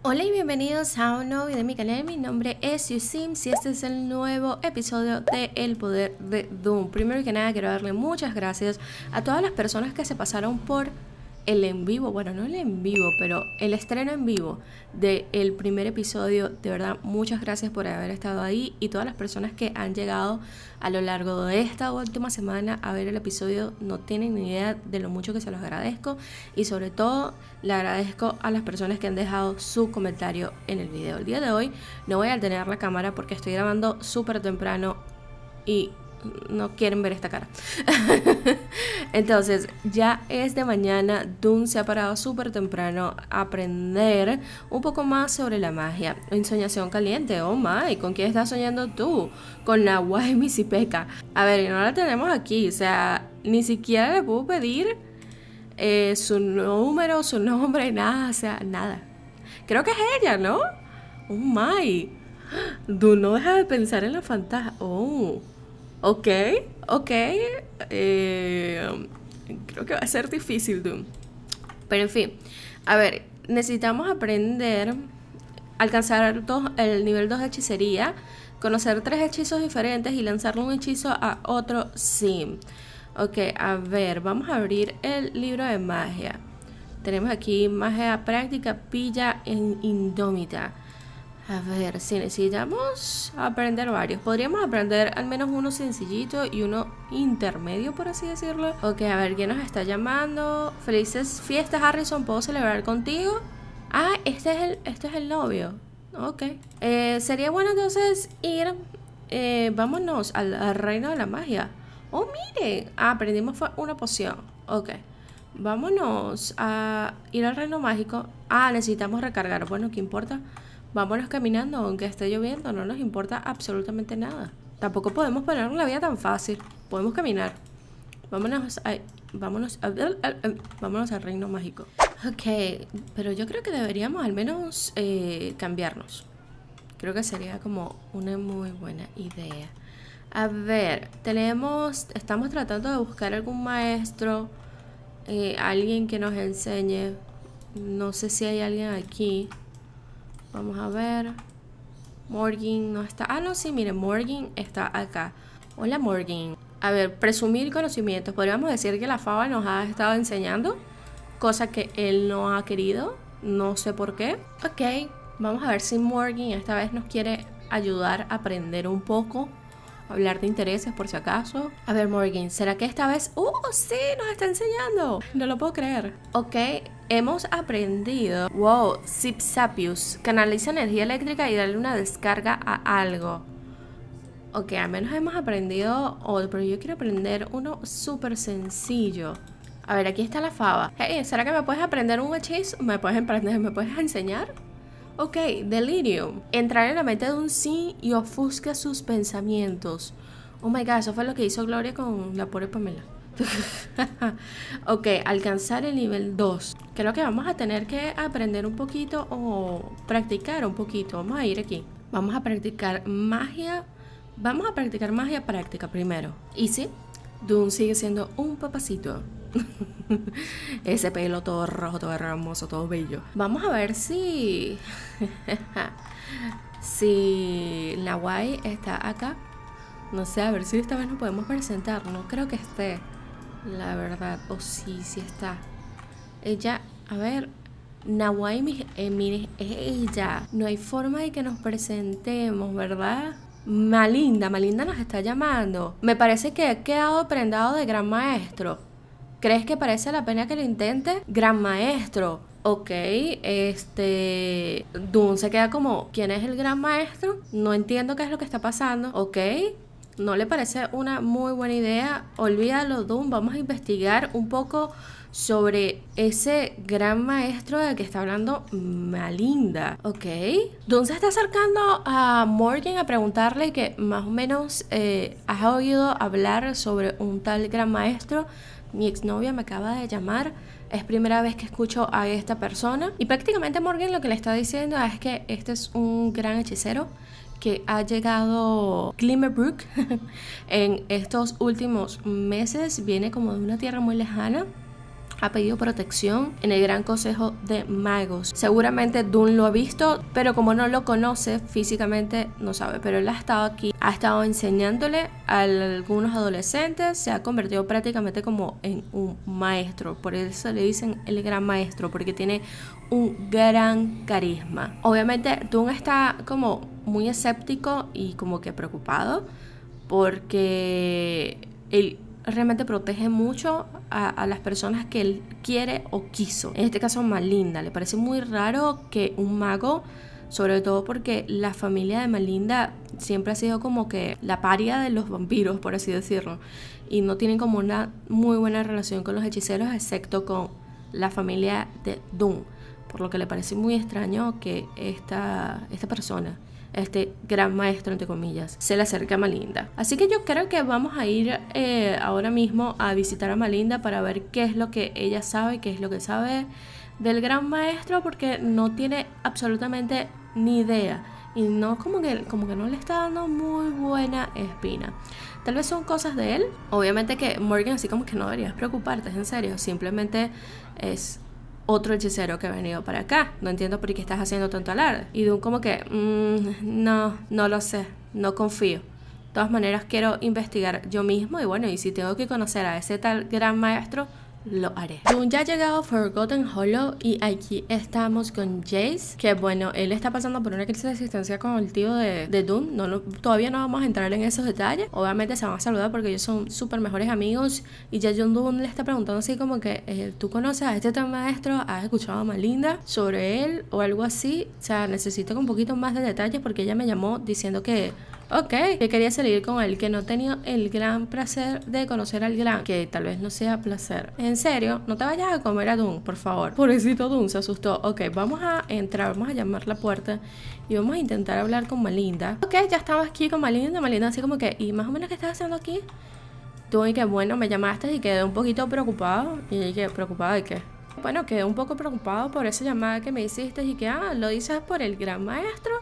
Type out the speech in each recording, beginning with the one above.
Hola y bienvenidos a un nuevo video de mi canal. Mi nombre es Syusims y este es el nuevo episodio de El Poder de Dune. Primero que nada quiero darle muchas gracias a todas las personas que se pasaron por el en vivo, bueno, no el en vivo, pero el estreno en vivo del primer episodio. De verdad, muchas gracias por haber estado ahí y todas las personas que han llegado a lo largo de esta última semana a ver el episodio no tienen ni idea de lo mucho que se los agradezco, y sobre todo le agradezco a las personas que han dejado su comentario en el video. El día de hoy no voy a alterar la cámara porque estoy grabando súper temprano y no quieren ver esta cara. Entonces ya es de mañana. Dune se ha parado súper temprano a aprender un poco más sobre la magia. Ensoñación caliente, oh my, ¿con quién estás soñando tú? Con la guay misipeca. A ver, no la tenemos aquí, o sea, ni siquiera le puedo pedir su número, su nombre, nada, o sea, nada. Creo que es ella, ¿no? Oh my, Dune no deja de pensar en la fantasma. Oh, ok, ok, creo que va a ser difícil, Dune. Pero en fin, a ver, necesitamos aprender, alcanzar el nivel 2 de hechicería, conocer 3 hechizos diferentes y lanzarle un hechizo a otro sim. Ok, a ver, vamos a abrir el libro de magia. Tenemos aquí magia práctica, pilla e indómita. A ver, si necesitamos aprender varios. Podríamos aprender al menos uno sencillito y uno intermedio, por así decirlo. Ok, a ver, ¿quién nos está llamando? Felices fiestas, Harrison, ¿puedo celebrar contigo? Ah, este es el novio. Ok, sería bueno entonces ir, vámonos al Reino de la Magia. Oh, miren, aprendimos una poción. Ok, vámonos a ir al Reino Mágico. Ah, necesitamos recargar, bueno, ¿qué importa? Vámonos caminando, aunque esté lloviendo, no nos importa absolutamente nada. Tampoco podemos ponernos la vida tan fácil. Podemos caminar. Vámonos al Reino Mágico. Ok, pero yo creo que deberíamos al menos cambiarnos. Creo que sería como una muy buena idea. A ver, estamos tratando de buscar algún maestro, alguien que nos enseñe. No sé si hay alguien aquí. Vamos a ver. Morgan no está. Ah, no, sí, miren, Morgan está acá. Hola, Morgan. A ver, presumir conocimientos. Podríamos decir que la fava nos ha estado enseñando, cosa que él no ha querido. No sé por qué. Ok, vamos a ver si Morgan esta vez nos quiere ayudar a aprender un poco. Hablar de intereses por si acaso. A ver, Morgan, ¿será que esta vez? ¡Oh, sí! ¡Nos está enseñando! No lo puedo creer. Ok, hemos aprendido. Wow, Zip Sapius. Canaliza energía eléctrica y darle una descarga a algo. Ok, al menos hemos aprendido otro, pero yo quiero aprender uno súper sencillo. A ver, aquí está la fava. Hey, ¿será que me puedes aprender un hechizo? ¿Me puedes enseñar? Ok, delirium. Entrar en la mente de un sí y ofusca sus pensamientos. Oh my god, eso fue lo que hizo Gloria con la pobre Pamela. Ok, alcanzar el nivel 2. Creo que vamos a tener que aprender un poquito o practicar un poquito. Vamos a ir aquí. Vamos a practicar magia. Vamos a practicar magia práctica primero. Y sí, Dune sigue siendo un papacito. Ese pelo todo rojo, todo hermoso, todo bello. Vamos a ver si si Nawai está acá. No sé, a ver si esta vez nos podemos presentar. No creo que esté, la verdad. O sí, sí está. Ella, a ver, Nawai, mire, es ella. No hay forma de que nos presentemos, ¿verdad? Malinda nos está llamando. Me parece que he quedado prendado de gran maestro. ¿Crees que parece la pena que lo intente? Gran maestro. Ok, Dune se queda como, ¿quién es el gran maestro? No entiendo qué es lo que está pasando. Ok, no le parece una muy buena idea. Olvídalo, Dune, vamos a investigar un poco sobre ese gran maestro del que está hablando Malinda. Ok, Dune se está acercando a Morgan a preguntarle que más o menos has oído hablar sobre un tal gran maestro. Mi exnovia me acaba de llamar Es primera vez que escucho a esta persona. Y prácticamente Morgan lo que le está diciendo es que este es un gran hechicero que ha llegado Glimmerbrook en estos últimos meses. Viene como de una tierra muy lejana. Ha pedido protección en el Gran Consejo de Magos. Seguramente Dune lo ha visto, pero como no lo conoce físicamente, no sabe. Pero él ha estado aquí, ha estado enseñándole a algunos adolescentes. Se ha convertido prácticamente como en un maestro. Por eso le dicen el gran maestro, porque tiene un gran carisma. Obviamente Dune está como muy escéptico y como que preocupado, porque él realmente protege mucho a las personas que él quiere o quiso. En este caso Malinda, le parece muy raro que un mago, sobre todo porque la familia de Malinda siempre ha sido como que la paria de los vampiros, por así decirlo, y no tienen como una muy buena relación con los hechiceros, excepto con la familia de Dune, por lo que le parece muy extraño que esta persona, este gran maestro entre comillas, se le acerca a Malinda. Así que yo creo que vamos a ir ahora mismo a visitar a Malinda para ver qué es lo que ella sabe, qué es lo que sabe del gran maestro, porque no tiene absolutamente ni idea y no como que no le está dando muy buena espina. Tal vez son cosas de él. Obviamente que Morgan, así como que no deberías preocuparte, es en serio, simplemente es otro hechicero que ha venido para acá. No entiendo por qué estás haciendo tanto alarde. Y Dune como que, no lo sé, no confío. De todas maneras quiero investigar yo mismo. Y bueno, y si tengo que conocer a ese tal gran maestro, lo haré. Dune ya ha llegado a Forgotten Hollow y aquí estamos con Jace, que bueno, él está pasando por una crisis de existencia con el tío de Dune. Todavía no vamos a entrar en esos detalles. Obviamente se van a saludar porque ellos son súper mejores amigos. Y ya Dune le está preguntando así como que, ¿tú conoces a este tan maestro? ¿Has escuchado a Malinda sobre él? O algo así. O sea, necesito un poquito más de detalles porque ella me llamó diciendo que que quería salir con él, que no tenía el gran placer de conocer al gran, que tal vez no sea placer. En serio, no te vayas a comer a Dune, por favor. Pobrecito Dune, se asustó. Ok, vamos a entrar, vamos a llamar la puerta y vamos a intentar hablar con Malinda. Ok, ya estaba aquí con Malinda. Malinda así como que, ¿y más o menos qué estás haciendo aquí? Dune, que bueno, me llamaste y quedé un poquito preocupado. Y dije, ¿preocupado de qué? Bueno, quedé un poco preocupado por esa llamada que me hiciste y que, lo dices por el gran maestro.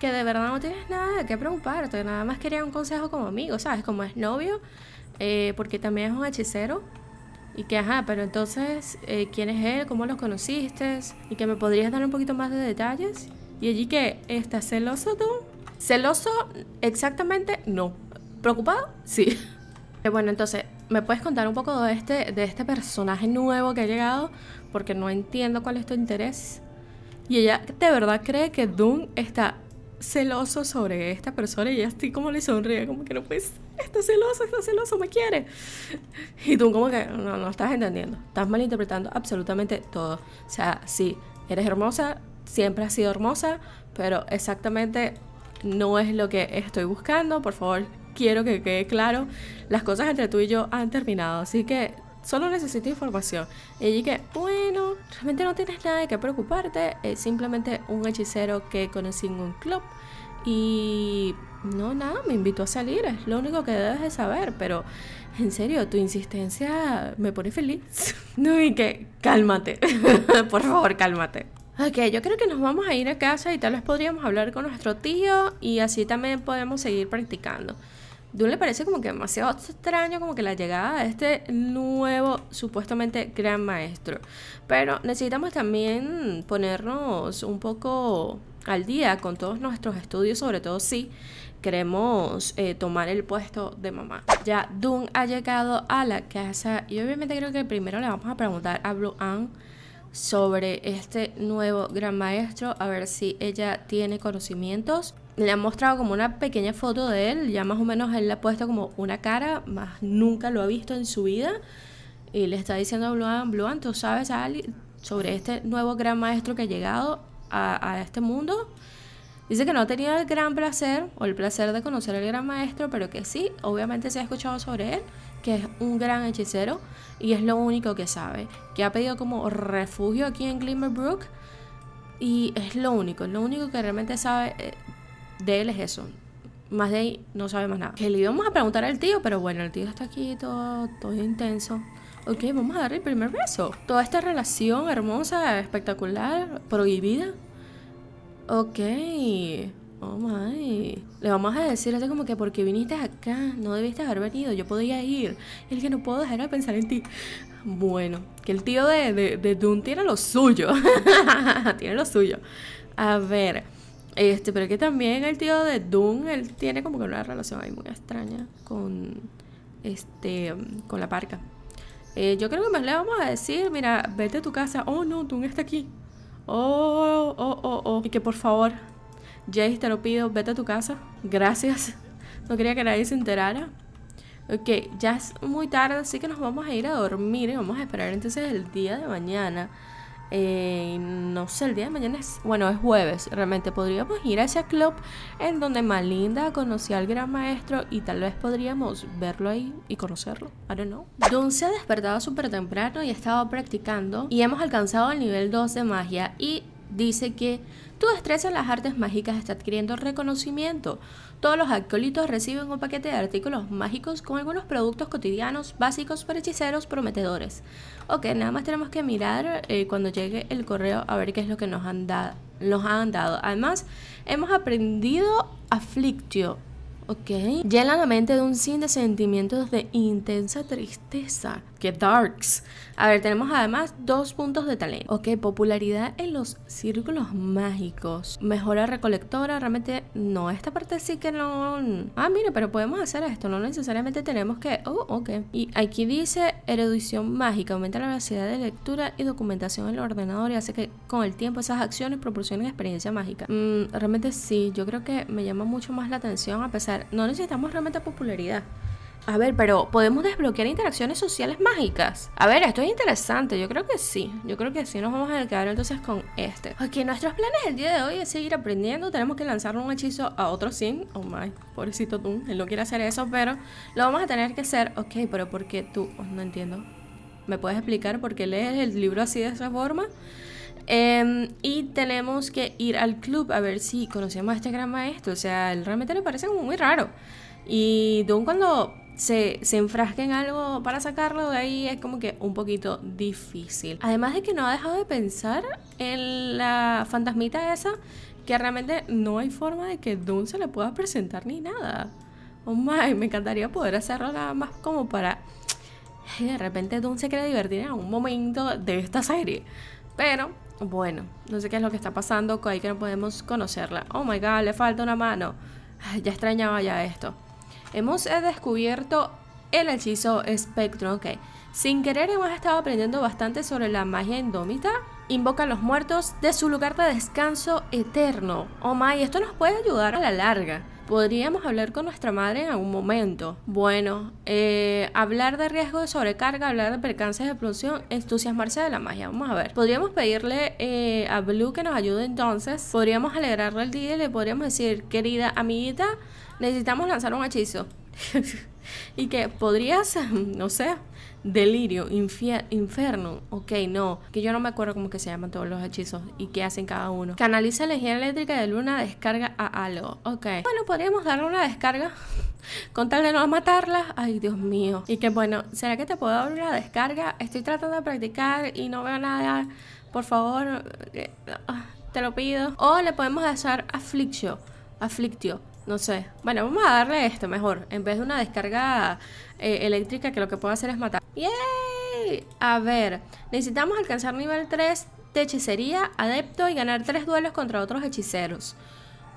Que de verdad no tienes nada de qué preocuparte, nada más quería un consejo como amigo, ¿sabes? Como es novio, porque también es un hechicero. Y que ajá, pero entonces, ¿quién es él? ¿Cómo los conociste? Y que me podrías dar un poquito más de detalles. Y allí que, ¿estás celoso tú? ¿Celoso? Exactamente no. ¿Preocupado? Sí. Bueno, entonces, ¿me puedes contar un poco de este personaje nuevo que ha llegado? Porque no entiendo cuál es tu interés. Y ella de verdad cree que Dune está celoso sobre esta persona y así como le sonríe, como que no, pues está celoso, me quiere. Y tú como que, no estás entendiendo, estás malinterpretando absolutamente todo. O sea, sí, eres hermosa, siempre has sido hermosa, pero exactamente no es lo que estoy buscando. Por favor, quiero que quede claro, las cosas entre tú y yo han terminado, así que solo necesito información. Y allí que, bueno, realmente no tienes nada de qué preocuparte. Es simplemente un hechicero que conocí en un club. Y no, nada, me invitó a salir. Es lo único que debes de saber. Pero, en serio, tu insistencia me pone feliz. No, y que, cálmate. Por favor, cálmate. Ok, yo creo que nos vamos a ir a casa y tal vez podríamos hablar con nuestro tío. Y así también podemos seguir practicando. Dune le parece como que demasiado extraño como que la llegada de este nuevo supuestamente gran maestro. Pero necesitamos también ponernos un poco al día con todos nuestros estudios, sobre todo si queremos tomar el puesto de mamá. Ya Dune ha llegado a la casa y obviamente creo que primero le vamos a preguntar a Blu sobre este nuevo gran maestro, a ver si ella tiene conocimientos. Le han mostrado como una pequeña foto de él, ya más o menos él le ha puesto como una cara, más nunca lo ha visto en su vida. Y le está diciendo a Bluan, ¿tú sabes sobre este nuevo gran maestro que ha llegado a este mundo? Dice que no tenía el gran placer o el placer de conocer al gran maestro, pero que sí, obviamente se ha escuchado sobre él, que es un gran hechicero y es lo único que sabe. Que ha pedido como refugio aquí en Glimmerbrook y es lo único que realmente sabe de él es eso. Más de ahí no sabe más nada. Que le íbamos a preguntar al tío, pero bueno, el tío está aquí todo intenso. Ok, vamos a dar el primer beso. Toda esta relación hermosa, espectacular, prohibida. Ok. Oh my. Le vamos a decir así como que porque viniste acá, no debiste haber venido, yo podía ir. Es que no puedo dejar de pensar en ti. Bueno, que el tío de Dune tiene lo suyo. Tiene lo suyo. A ver, pero que también el tío de Dune, él tiene como que una relación ahí muy extraña con con la parca. Yo creo que más le vamos a decir, mira, vete a tu casa. Oh, no, Dune está aquí. Oh, oh, oh, oh. Y que por favor, Jace, te lo pido, vete a tu casa. Gracias. No quería que nadie se enterara. Ok, ya es muy tarde, así que nos vamos a ir a dormir y vamos a esperar entonces el día de mañana. No sé, el día de mañana es... Bueno, es jueves, realmente podríamos ir a ese club en donde Malinda conoció al gran maestro y tal vez podríamos verlo ahí y conocerlo, I don't know. Dune se ha despertado súper temprano y ha estado practicando y hemos alcanzado el nivel 2 de magia y dice que tu destreza en las artes mágicas está adquiriendo reconocimiento. Todos los acólitos reciben un paquete de artículos mágicos con algunos productos cotidianos básicos para hechiceros prometedores. Ok, nada más tenemos que mirar cuando llegue el correo a ver qué es lo que nos han dado. Además, hemos aprendido aflictio. Ok, llena la mente de un sin de sentimientos de intensa tristeza. ¡Qué darks! A ver, tenemos además 2 puntos de talento. Ok, popularidad en los círculos mágicos. Mejora recolectora, realmente no, esta parte sí que no... Ah, mira, pero podemos hacer esto, no necesariamente tenemos que... Oh, ok. Y aquí dice erudición mágica, aumenta la velocidad de lectura y documentación en el ordenador y hace que con el tiempo esas acciones proporcionen experiencia mágica. Realmente sí, yo creo que me llama mucho más la atención a pesar... No necesitamos realmente popularidad. A ver, pero ¿podemos desbloquear interacciones sociales mágicas? A ver, esto es interesante, yo creo que sí. Yo creo que sí, nos vamos a quedar entonces con este. Ok, nuestros planes el día de hoy es seguir aprendiendo. Tenemos que lanzar un hechizo a otro sim. Oh my, pobrecito tú, él no quiere hacer eso, pero lo vamos a tener que hacer. Ok, pero ¿por qué tú? Oh, no entiendo. ¿Me puedes explicar por qué lees el libro así de esa forma? Y tenemos que ir al club a ver si conocemos a este gran maestro. O sea, él realmente le parece como muy raro. Y Dune cuando se enfrasca en algo para sacarlo de ahí es como que un poquito difícil. Además de que no ha dejado de pensar en la fantasmita esa, que realmente no hay forma de que Dune se le pueda presentar ni nada. Oh my, me encantaría poder hacerlo nada más como para... De repente Dune se quiere divertir en algún momento de esta serie. Pero... Bueno, no sé qué es lo que está pasando, ahí que no podemos conocerla. Oh my god, le falta una mano. Ay, ya extrañaba ya esto. Hemos descubierto el hechizo Spectrum, ok. Sin querer hemos estado aprendiendo bastante sobre la magia indómita. Invoca a los muertos de su lugar de descanso eterno. Oh my, esto nos puede ayudar a la larga. Podríamos hablar con nuestra madre en algún momento. Bueno, hablar de riesgo de sobrecarga, hablar de percances de explosión, entusiasmarse de la magia. Vamos a ver. Podríamos pedirle a Blu que nos ayude entonces. Podríamos alegrarle el día y le podríamos decir, querida amiguita, necesitamos lanzar un hechizo. Y que podrías, no sé, delirio, inferno. Ok, no, que yo no me acuerdo cómo que se llaman todos los hechizos y qué hacen cada uno. Canaliza energía eléctrica de luna, descarga a algo. Ok, bueno, podríamos darle una descarga con tal de no matarla. Ay, Dios mío. Y que bueno, ¿será que te puedo dar una descarga? Estoy tratando de practicar y no veo nada. Por favor, te lo pido. O le podemos hacer aflictio. No sé. Bueno, vamos a darle esto mejor. En vez de una descarga eléctrica, que lo que puedo hacer es matar. ¡Yay! A ver, necesitamos alcanzar nivel 3 de hechicería, adepto, y ganar 3 duelos contra otros hechiceros.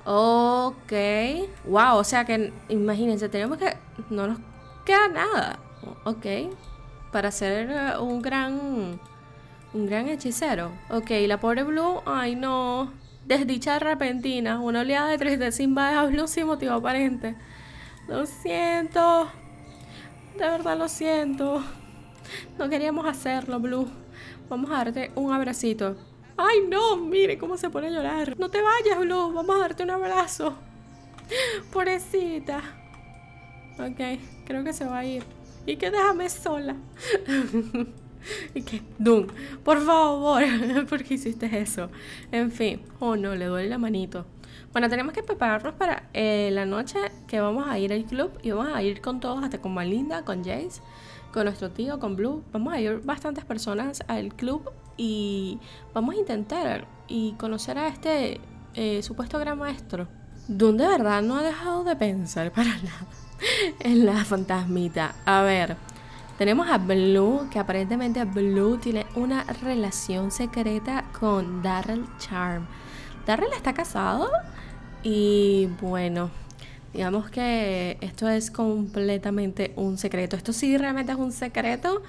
Ok. Wow, o sea que, imagínense, tenemos que... No nos queda nada. Ok. Para ser un gran hechicero. Ok, la pobre Blu... Ay, no... Desdicha repentina, una oleada de tristeza invade a Blu sin motivo aparente. Lo siento. De verdad lo siento. No queríamos hacerlo, Blu. Vamos a darte un abracito. ¡Ay, no! Mire cómo se pone a llorar. No te vayas, Blu. Vamos a darte un abrazo. Pobrecita. Ok, creo que se va a ir. Y que déjame sola. ¿Y qué? Dune, por favor, ¿por qué hiciste eso? En fin, oh no, le duele la manito. Bueno, tenemos que prepararnos para la noche que vamos a ir al club. Y vamos a ir con todos, hasta con Malinda, con Jace. con nuestro tío, con Blu. Vamos a ir bastantes personas al club y vamos a intentar y conocer a este supuesto gran maestro. Dune de verdad no ha dejado de pensar para nada en la fantasmita. A ver, tenemos a Blu, que aparentemente Blu tiene una relación secreta con Darrell Charm. Darrell está casado y bueno, digamos que esto es completamente un secreto. Esto sí realmente es un secreto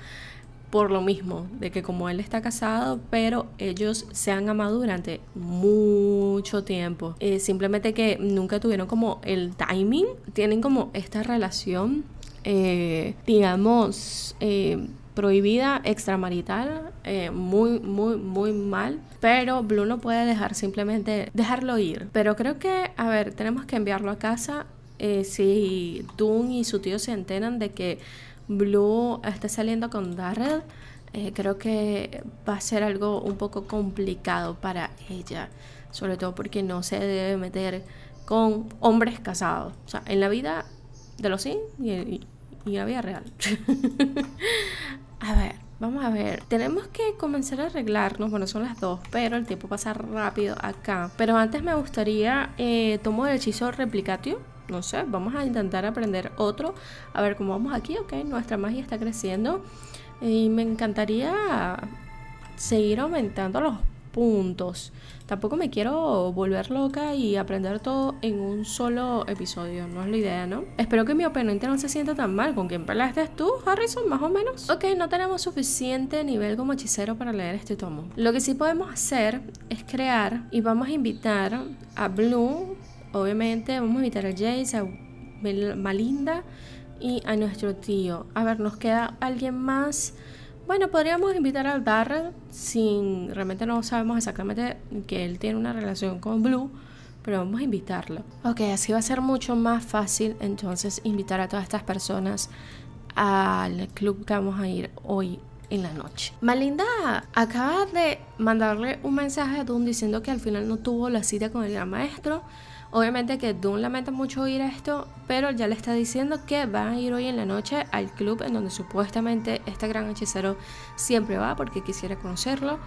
por lo mismo, de que como él está casado, pero ellos se han amado durante mucho tiempo. Simplemente que nunca tuvieron como el timing. Tienen como esta relación, digamos, prohibida, extramarital, muy mal, pero Blu no puede dejar simplemente dejarlo ir. Pero creo que, a ver, tenemos que enviarlo a casa. Si Dune y su tío se enteran de que Blu está saliendo con Darrell, creo que va a ser algo un poco complicado para ella, sobre todo porque no se debe meter con hombres casados, o sea, en la vida de los Sims y la vida real. A ver, vamos a ver. Tenemos que comenzar a arreglarnos. Bueno, son las 2, pero el tiempo pasa rápido acá. Pero antes me gustaría tomar el hechizo replicatio. No sé, vamos a intentar aprender otro. A ver cómo vamos aquí, ok. Nuestra magia está creciendo y me encantaría seguir aumentando los puntos. Tampoco me quiero volver loca y aprender todo en un solo episodio. No es la idea, ¿no? Espero que mi oponente no se sienta tan mal. ¿Con quién peleaste tú, Harrison? Más o menos. Ok, no tenemos suficiente nivel como hechicero para leer este tomo. Lo que sí podemos hacer es crear, y vamos a invitar a Blu. Obviamente vamos a invitar a Jace, a Malinda y a nuestro tío. A ver, ¿nos queda alguien más? Bueno, podríamos invitar a Darrell. Sin, realmente no sabemos exactamente que él tiene una relación con Blu, pero vamos a invitarlo. Ok, así va a ser mucho más fácil entonces invitar a todas estas personas al club que vamos a ir hoy en la noche. Malinda acaba de mandarle un mensaje a Dune diciendo que al final no tuvo la cita con el gran maestro. Obviamente que Dune lamenta mucho oír esto, pero ya le está diciendo que van a ir hoy en la noche al club en donde supuestamente este gran hechicero siempre va porque quisiera conocerlo.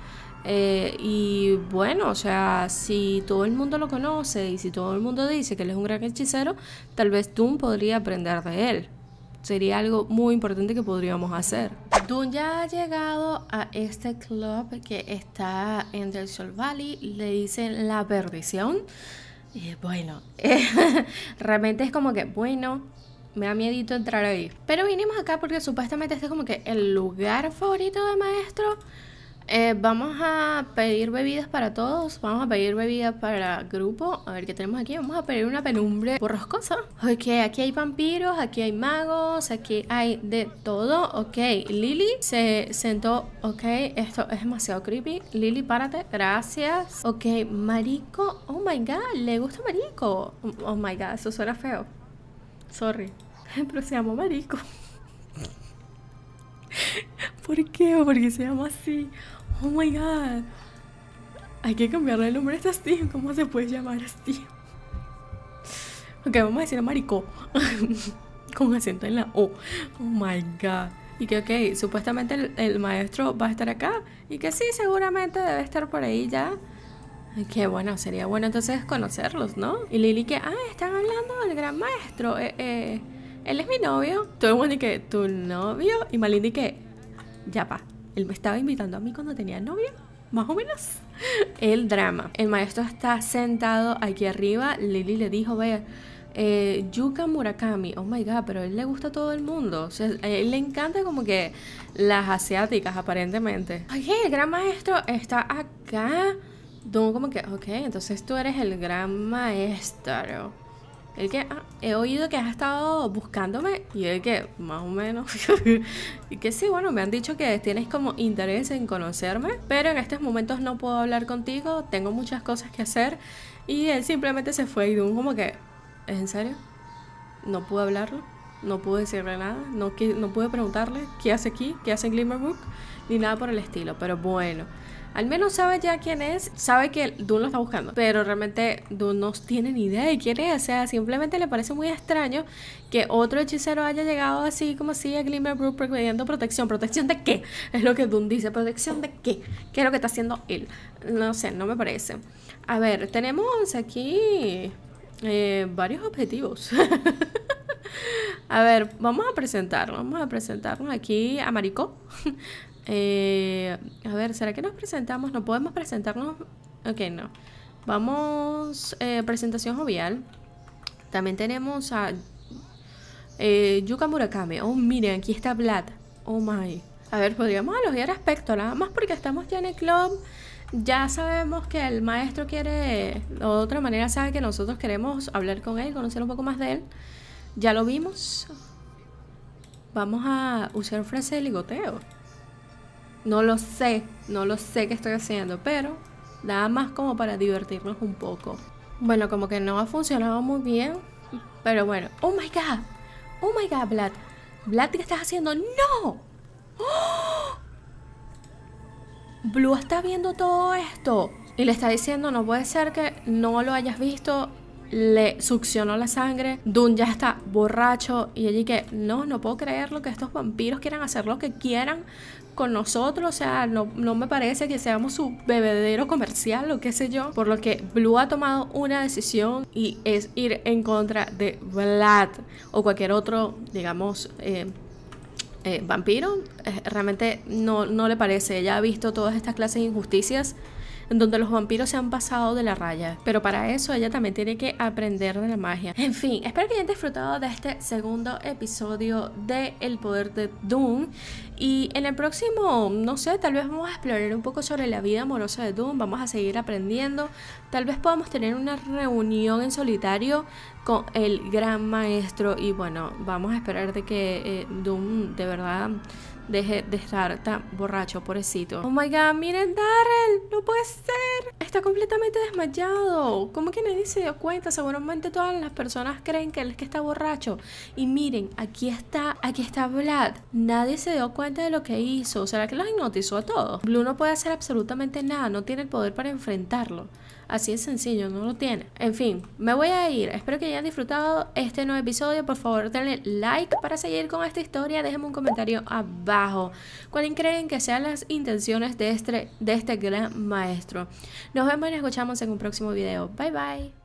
Y bueno, o sea, si todo el mundo lo conoce y si todo el mundo dice que él es un gran hechicero, tal vez Dune podría aprender de él. Sería algo muy importante que podríamos hacer. Dune ya ha llegado a este club que está en Del Sol Valley. Le dicen la perdición. Y bueno, realmente es como que, bueno, me da miedito entrar ahí. Pero vinimos acá porque supuestamente este es como que el lugar favorito de maestro. Vamos a pedir bebidas para todos. Vamos a pedir bebidas para grupo. A ver qué tenemos aquí. Vamos a pedir una penumbre borrascosa. Ok, aquí hay vampiros, aquí hay magos, aquí hay de todo. Ok, Lily se sentó. Ok, esto es demasiado creepy. Lily, párate, gracias. Ok, marico, oh my god, le gusta marico. Oh my god, eso suena feo. Sorry, pero se llamó marico. ¿Por qué? ¿O por qué se llama así? Oh my god, hay que cambiarle el nombre a este tío. ¿Cómo se puede llamar así? Ok, vamos a decir a marico con acento en la O. Oh my god. Y que ok, supuestamente el maestro va a estar acá. Y que sí, seguramente debe estar por ahí ya. Que bueno, sería bueno entonces conocerlos, ¿no? Y Lily que, ah, están hablando del gran maestro. Él es mi novio. Todo el mundo y que, ¿tu novio? Y Malinda y que, ya pa, él me estaba invitando a mí cuando tenía novio, más o menos. El drama. El maestro está sentado aquí arriba. Lily le dijo, ve, Yuka Murakami. Oh my god, pero a él le gusta a todo el mundo. O sea, a él le encanta como que las asiáticas, aparentemente. Oye, el gran maestro está acá. Dune como que, ok, entonces tú eres el gran maestro. El que, ah, he oído que has estado buscándome. Y el que, más o menos. Y que sí, bueno, me han dicho que tienes como interés en conocerme, pero en estos momentos no puedo hablar contigo, tengo muchas cosas que hacer. Y él simplemente se fue. Y Dune como que, ¿es en serio? No pude hablarlo, no pude decirle nada, no pude preguntarle qué hace aquí, qué hace en Glimmerbrook, ni nada por el estilo. Pero bueno, Al menos sabe ya quién es, sabe que Dune lo está buscando, pero realmente Dune no tiene ni idea de quién es. O sea, simplemente le parece muy extraño que otro hechicero haya llegado así como así a Glimmerbrook pidiendo protección. ¿Protección de qué? Es lo que Dune dice, ¿protección de qué? ¿Qué es lo que está haciendo él? No sé, no me parece. A ver, tenemos aquí varios objetivos. A ver, vamos a presentarnos aquí a Mariko. A ver, ¿será que nos presentamos? ¿No podemos presentarnos? Ok, no. Vamos, presentación jovial. También tenemos a Yuka Murakami. Oh, miren, aquí está Vlad. Oh my. A ver, podríamos elogiar aspecto, nada más porque estamos ya en el club. Ya sabemos que el maestro quiere, de otra manera sabe que nosotros queremos hablar con él, conocer un poco más de él. Ya lo vimos. Vamos a usar frase de ligoteo. No lo sé qué estoy haciendo, pero nada más como para divertirnos un poco. Bueno, como que no ha funcionado muy bien, pero bueno. Oh my god, Vlad. Vlad, ¿qué estás haciendo? ¡No! ¡Oh! Blu está viendo todo esto y le está diciendo, no puede ser que no lo hayas visto. Le succionó la sangre. Dune ya está borracho y allí que no puedo creerlo, que estos vampiros quieran hacer lo que quieran con nosotros. O sea, no me parece que seamos su bebedero comercial o qué sé yo. Por lo que Blu ha tomado una decisión y es ir en contra de Vlad o cualquier otro, digamos, vampiro. Realmente no le parece. Ella ha visto todas estas clases de injusticias en donde los vampiros se han pasado de la raya, pero para eso ella también tiene que aprender de la magia. En fin, espero que hayan disfrutado de este segundo episodio de El Poder de Dune, y en el próximo, no sé, tal vez vamos a explorar un poco sobre la vida amorosa de Dune. Vamos a seguir aprendiendo, tal vez podamos tener una reunión en solitario con el gran maestro, y bueno, vamos a esperar de que Dune de verdad deje de estar tan borracho, pobrecito. Oh my god, miren Darrell, no puede ser. Está completamente desmayado. ¿Cómo que nadie se dio cuenta? Seguramente todas las personas creen que él es que está borracho. Y miren, aquí está Vlad. Nadie se dio cuenta de lo que hizo. ¿Será que los hipnotizó a todos? Blu no puede hacer absolutamente nada, no tiene el poder para enfrentarlo. Así de sencillo, no lo tiene. En fin, me voy a ir. Espero que hayan disfrutado este nuevo episodio. Por favor, denle like para seguir con esta historia. Déjenme un comentario abajo. ¿Cuáles creen que sean las intenciones de este gran maestro? Nos vemos y nos escuchamos en un próximo video. Bye, bye.